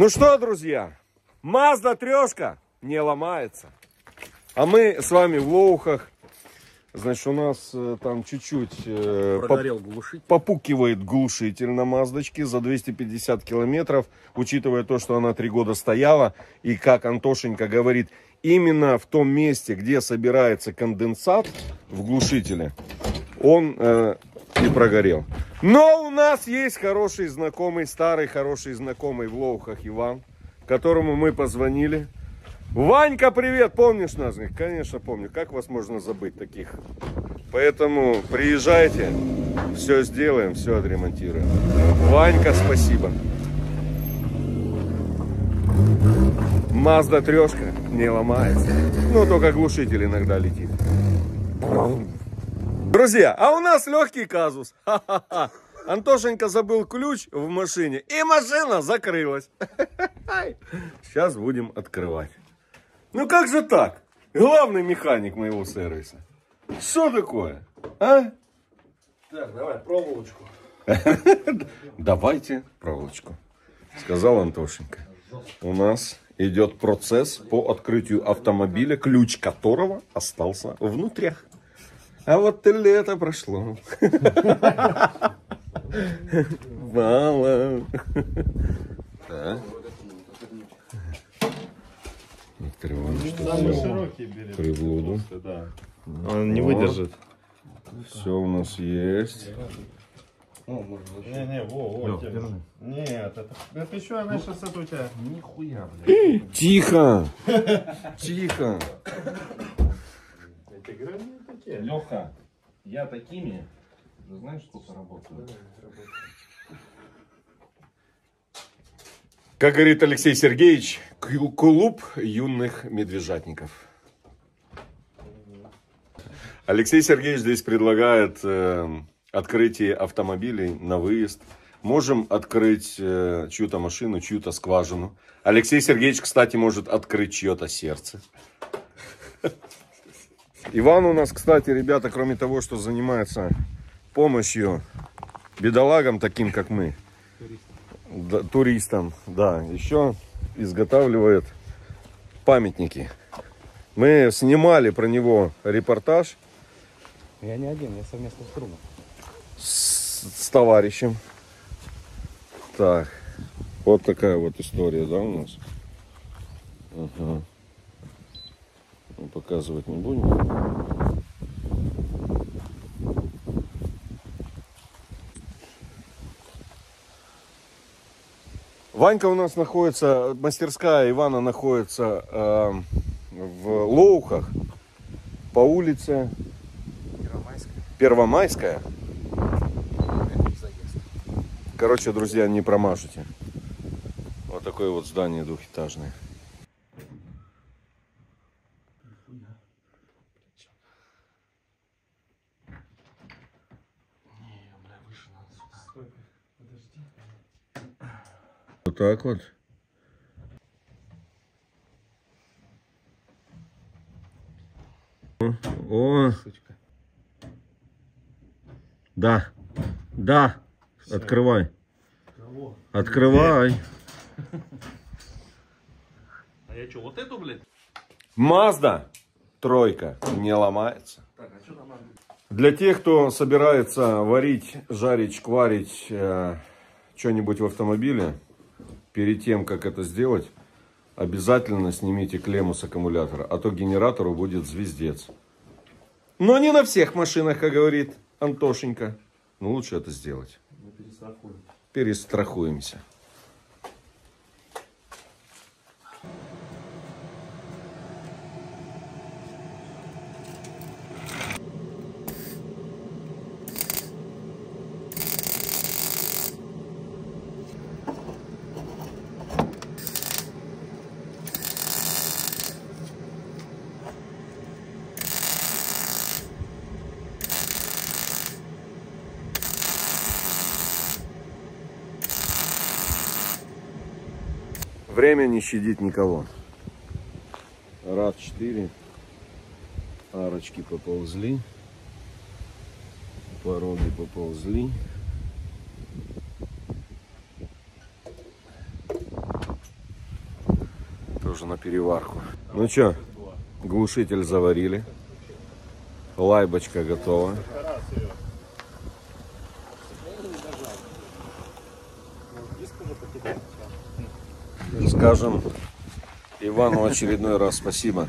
Ну что, друзья, Мазда трешка не ломается. А мы с вами в Лоухах. Значит, у нас там чуть-чуть попукивает глушитель на Маздочке за 250 километров, учитывая то, что она 3 года стояла. И как Антошенька говорит, именно в том месте, где собирается конденсат в глушителе, он и прогорел. Но у нас есть хороший знакомый, старый хороший знакомый в Лоухах Иван, которому мы позвонили. Ванька, привет! Помнишь нас? Конечно, помню. Как вас можно забыть таких? Поэтому приезжайте, все сделаем, все отремонтируем. Ванька, спасибо. Мазда трешка не ломается. Ну, только глушитель иногда летит. Друзья, а у нас легкий казус. Ха-ха-ха. Антошенька забыл ключ в машине, и машина закрылась. Сейчас будем открывать. Ну как же так? Главный механик моего сервиса. Что такое? А? Так, давай проволочку. Давайте проволочку, сказал Антошенька. У нас идет процесс по открытию автомобиля, ключ которого остался внутрях. А вот лето прошло. Мало. Открываем, что приблуду. Он не выдержит. Все у нас есть. Не-не, во, нет, это еще она сейчас от у тебя. Нихуя, блядь. Тихо! Тихо! Это грамотные такие. Леха, я такими. Ты знаешь, сколько работает? Как говорит Алексей Сергеевич, клуб юных медвежатников. Алексей Сергеевич здесь предлагает открытие автомобилей на выезд. Можем открыть чью-то машину, чью-то скважину. Алексей Сергеевич, кстати, может открыть чье-то сердце. Иван у нас, кстати, ребята, кроме того, что занимается помощью бедолагам, таким как мы, туристам, да, еще изготавливает памятники. Мы снимали про него репортаж. Я не один, я совместно с другом. С товарищем. Так, вот такая вот история, да, у нас? Ага. Показывать не будем. Ванька у нас находится, мастерская Ивана находится в Лоухах по улице Первомайская. Короче, друзья, не промажете. Вот такое вот здание двухэтажное. Вот так вот. О, сучка. Да, да. Все. Открывай. Кого? Открывай. А я что, вот эту, блядь? Мазда тройка не ломается. Так, а что там надо? Для тех, кто собирается варить, жарить, шкварить что-нибудь в автомобиле, перед тем, как это сделать, обязательно снимите клемму с аккумулятора, а то генератору будет звездец. Но не на всех машинах, как говорит Антошенька. Но лучше это сделать. Мы перестрахуем. Перестрахуемся. Время не щадит никого. Рад 4. Арочки поползли. Пороги поползли. уже на переварку. Ну что, глушитель заварили. Лайбочка готова. Скажем Ивану очередной раз спасибо.